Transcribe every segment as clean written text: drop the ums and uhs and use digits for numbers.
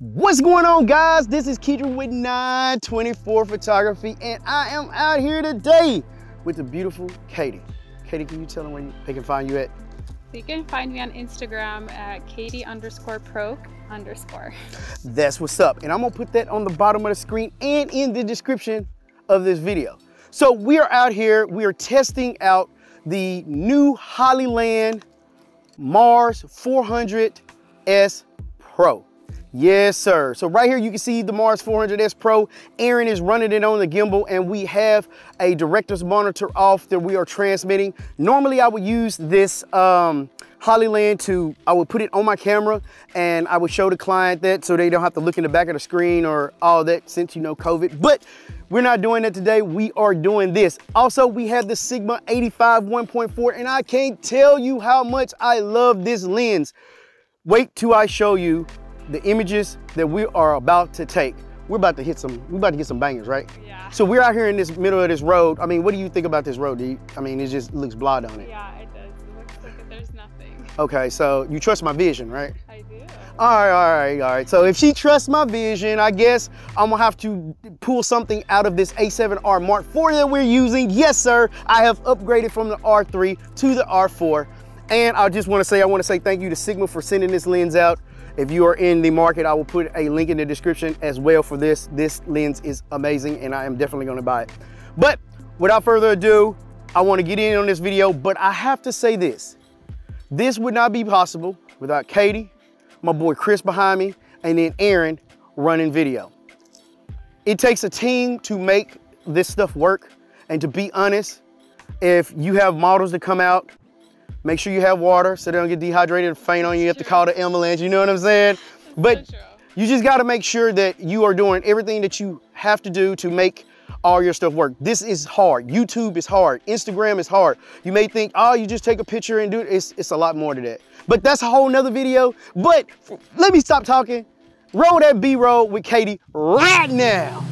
What's going on, guys? This is Keydrin with 924 Photography, and I am out here today with the beautiful Katie. Katie, can you tell them where they can find you at? You can find me on Instagram at Katie_pro_. That's what's up, and I'm gonna put that on the bottom of the screen and in the description of this video. So we are out here, we are testing out the new Hollyland Mars 400S Pro. Yes, sir. So right here, you can see the Mars 400S Pro. Aaron is running it on the gimbal, and we have a director's monitor off that we are transmitting. Normally, I would use this Hollyland I would put it on my camera, and I would show the client that so they don't have to look in the back of the screen or all that, since, you know, COVID. But we're not doing that today. We are doing this. Also, we have the Sigma 85 1.4, and I can't tell you how much I love this lens. Wait till I show you the images that we are about to take. We're about to get some bangers, right? Yeah. So we're out here in this middle of this road. I mean, what do you think about this road? I mean, it just looks blood on it. Yeah, it does. It looks like there's nothing. Okay, so you trust my vision, right? I do. All right. So if she trusts my vision, I guess I'm gonna have to pull something out of this A7R Mark IV that we're using. Yes, sir. I have upgraded from the R3 to the R4. And I just wanna say, thank you to Sigma for sending this lens out. If you are in the market, I will put a link in the description as well for this. This lens is amazing, and I am definitely gonna buy it. But without further ado, I wanna get in on this video, but I have to say this. This would not be possible without Katie, my boy Chris behind me, and then Aaron running video. It takes a team to make this stuff work, and to be honest, if you have models that come out, make sure you have water so they don't get dehydrated and faint on you. You have to call the ambulance, you know what I'm saying? But you just gotta make sure that you are doing everything that you have to do to make all your stuff work. This is hard. YouTube is hard. Instagram is hard. You may think, oh, you just take a picture and do it. It's a lot more to that. But that's a whole nother video. But let me stop talking. Roll that B-roll with Katie right now.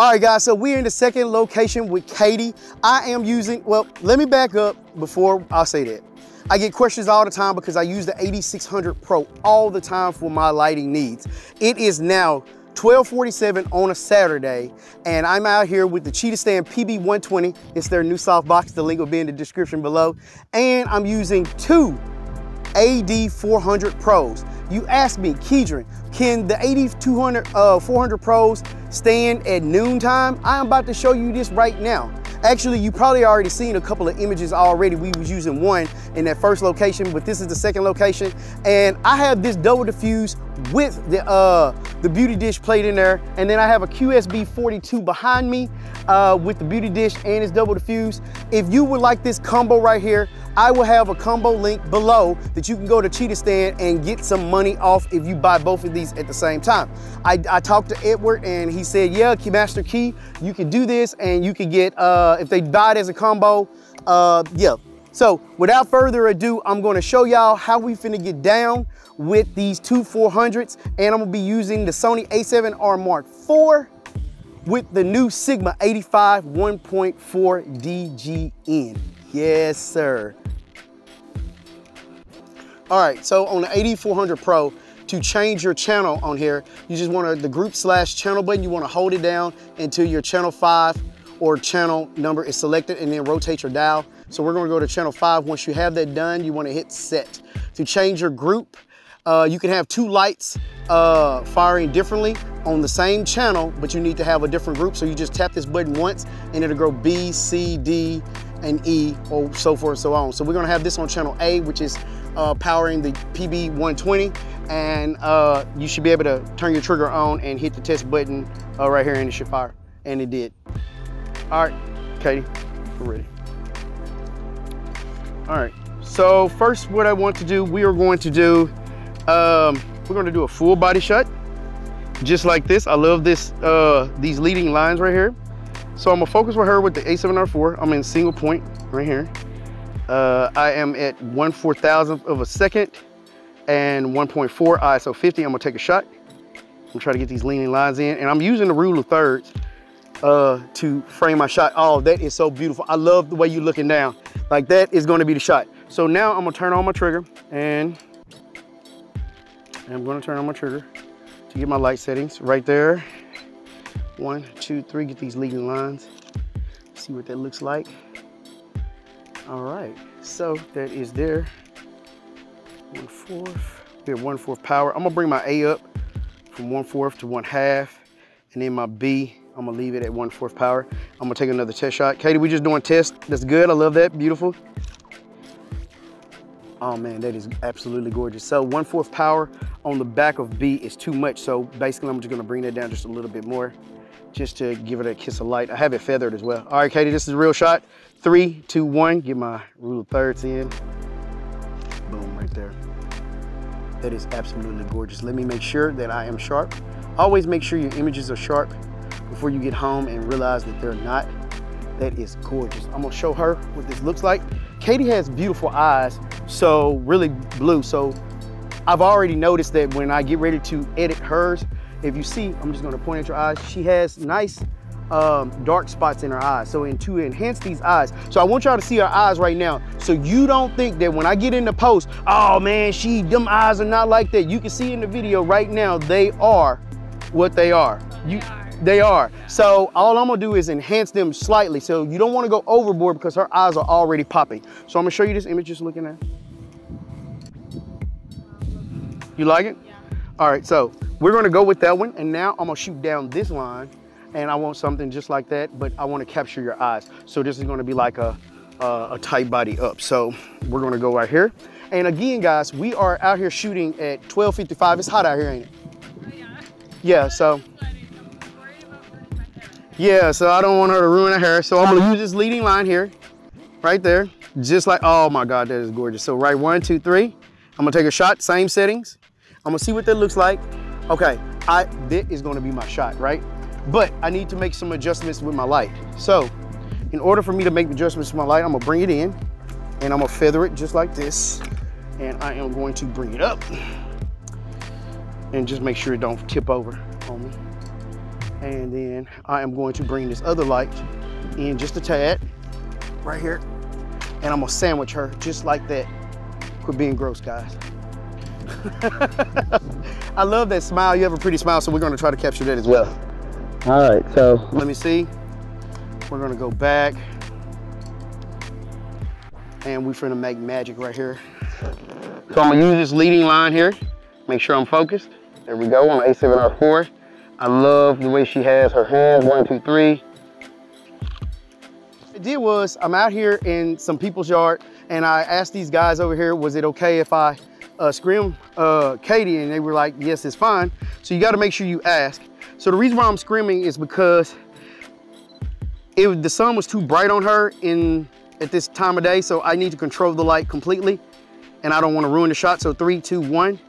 All right, guys, so we're in the second location with Katie. I am using, well, let me back up before I say that. I get questions all the time because I use the AD600 Pro all the time for my lighting needs. It is now 12:47 on a Saturday, and I'm out here with the Cheetah Stand PB120. It's their new softbox. The link will be in the description below. And I'm using two AD400 Pros. You asked me, Keydrin, can the AD400 Pros stand at noontime? I am about to show you this right now. Actually, you probably already seen a couple of images already. We was using one in that first location, but this is the second location. And I have this double diffuse with the beauty dish plate in there. And then I have a QSB 42 behind me with the beauty dish and its double diffuse. If you would like this combo right here, I will have a combo link below that you can go to Cheetah Stand and get some money off if you buy both of these at the same time. I talked to Edward and he said, yeah, Master Key, you can do this and you can get, if they buy it as a combo, yeah. So without further ado, I'm gonna show y'all how we finna get down with these two 400s, and I'm gonna be using the Sony A7R Mark IV with the new Sigma 85 1.4 DG DN. Yes, sir. All right, so on the AD400 Pro, to change your channel on here, you just wanna, the group/channel button, you wanna hold it down until your channel 5 or channel number is selected, and then rotate your dial. So we're gonna go to channel 5. Once you have that done, you wanna hit set. To change your group, you can have two lights firing differently on the same channel, but you need to have a different group. So you just tap this button once and it'll go B, C, D, and E, or so forth and so on. So we're gonna have this on channel A, which is powering the PB120, and you should be able to turn your trigger on and hit the test button right here, and it should fire, and it did. All right, Katie, we're ready. All right, so first what I want to do, we are going to do, we're gonna do a full body shot, just like this. I love this, these leading lines right here. So I'm gonna focus with her with the A7R4. I'm in single point right here. I am at 1/4000th of a second and 1.4 ISO 50. I'm gonna take a shot. I'm gonna try to get these leaning lines in, and I'm using the rule of thirds to frame my shot. Oh, that is so beautiful. I love the way you're looking down. Like, that is gonna be the shot. So now I'm gonna turn on my trigger, and I'm gonna turn on my trigger to get my light settings right there. 1, 2, 3, get these leading lines. See what that looks like. All right, so that is there. 1/4, we have 1/4 power. I'm gonna bring my A up from 1/4 to 1/2, and then my B, I'm gonna leave it at 1/4 power. I'm gonna take another test shot. Katie, we're just doing tests. That's good, I love that, beautiful. Oh man, that is absolutely gorgeous. So 1/4 power on the back of B is too much. So basically I'm just gonna bring that down just a little bit more, just to give it a kiss of light. I have it feathered as well. All right, Katie, this is a real shot. 3, 2, 1, get my rule of thirds in. Boom, right there. That is absolutely gorgeous. Let me make sure that I am sharp. Always make sure your images are sharp before you get home and realize that they're not. That is gorgeous. I'm gonna show her what this looks like. Katie has beautiful eyes, so really blue. So I've already noticed that when I get ready to edit hers, if you see, I'm just gonna point at your eyes, she has nice dark spots in her eyes. So to enhance these eyes, so I want y'all to see her eyes right now. So you don't think that when I get in the post, oh man, she, them eyes are not like that. You can see in the video right now, they are what they are. They are. So all I'm gonna do is enhance them slightly. So you don't wanna go overboard because her eyes are already popping. So I'm gonna show you this image just looking at. You like it? Yeah. All right, so we're gonna go with that one. And now I'm gonna shoot down this line, and I want something just like that, but I wanna capture your eyes. So this is gonna be like a tight body up. So we're gonna go right here. And again, guys, we are out here shooting at 12:55. It's hot out here, ain't it? Oh, yeah. Yeah, so. Yeah, so I don't want her to ruin her hair. So I'm gonna use this leading line here, right there. Just like, oh my God, that is gorgeous. So right, 1, 2, 3. I'm gonna take a shot, same settings. I'm gonna see what that looks like. Okay, that is gonna be my shot, right? But I need to make some adjustments with my light. So in order for me to make adjustments with my light, I'm gonna bring it in, and I'm gonna feather it just like this. And I am going to bring it up and just make sure it don't tip over on me. And then I am going to bring this other light in just a tad, right here. And I'm gonna sandwich her just like that. Quit being gross, guys. I love that smile. You have a pretty smile, so we're gonna try to capture that as well. All right, so. Let me see. We're gonna go back. And we're finna make magic right here. So I'm gonna use this leading line here. Make sure I'm focused. There we go, on the A7R IV. I love the way she has her hands, 1, 2, 3. What I did was, I'm out here in some people's yard and I asked these guys over here, was it okay if I scrim Katie? And they were like, yes, it's fine. So you gotta make sure you ask. So the reason why I'm scrimming is because the sun was too bright on her at this time of day, so I need to control the light completely and I don't wanna ruin the shot, so 3, 2, 1.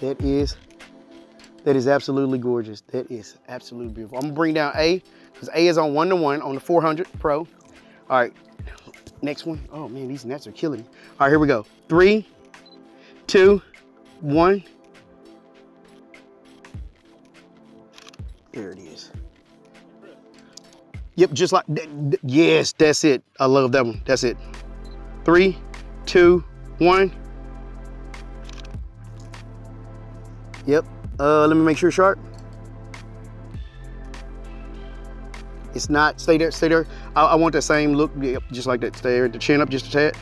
That is absolutely gorgeous. That is absolutely beautiful. I'm gonna bring down A, because A is on 1-to-1 on the 400 Pro. All right, next one. Oh man, these nets are killing me. All right, here we go. 3, 2, 1. There it is. Yep, just like, yes, that's it. I love that one, that's it. 3, 2, 1. Yep, let me make sure it's sharp. It's not, stay there. I want that same look, yep, just like that. Stay there, the chin up just a tad.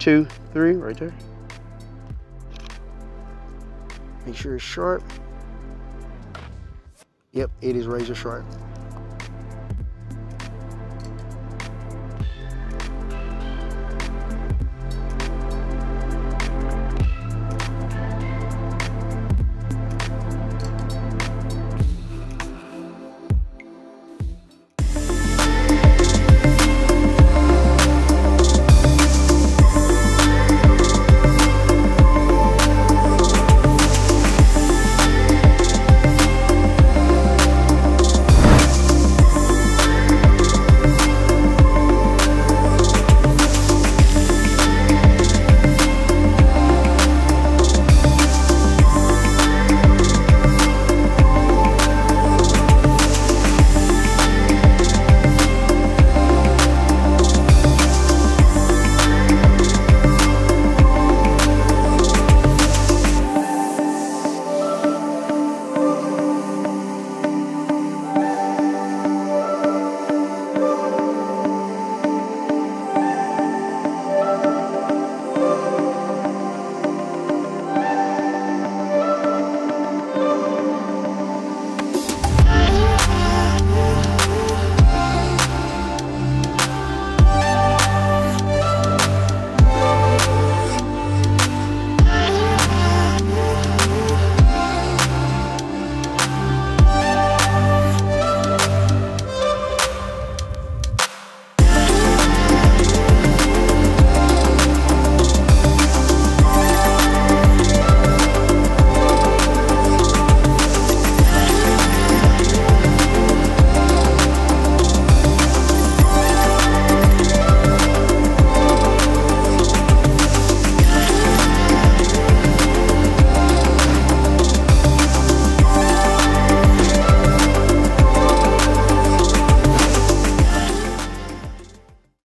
2, 3, right there. Make sure it's sharp. Yep, it is razor sharp.